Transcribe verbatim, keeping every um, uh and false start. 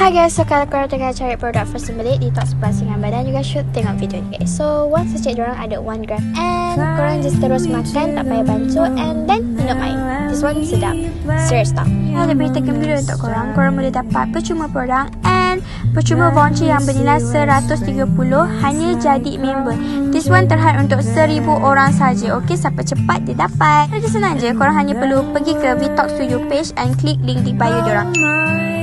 Hi guys, so kalau korang tengah cari produk first aid, detox pelasingan badan, juga should tengok video ni guys. So once check diorang ada one gram, and korang just terus makan, tak payah bancuh, and then minum air. This one sedap, serious tak? Ada berita gembira untuk korang, korang boleh dapat percuma produk and percuma voucher yang bernilai seratus tiga puluh hanya jadi member. This one terhad untuk seribu orang saja. Okey, siapa cepat dia dapat. Jadi senang je, korang hanya perlu pergi ke Vtox Studio page and klik link di bio diorang.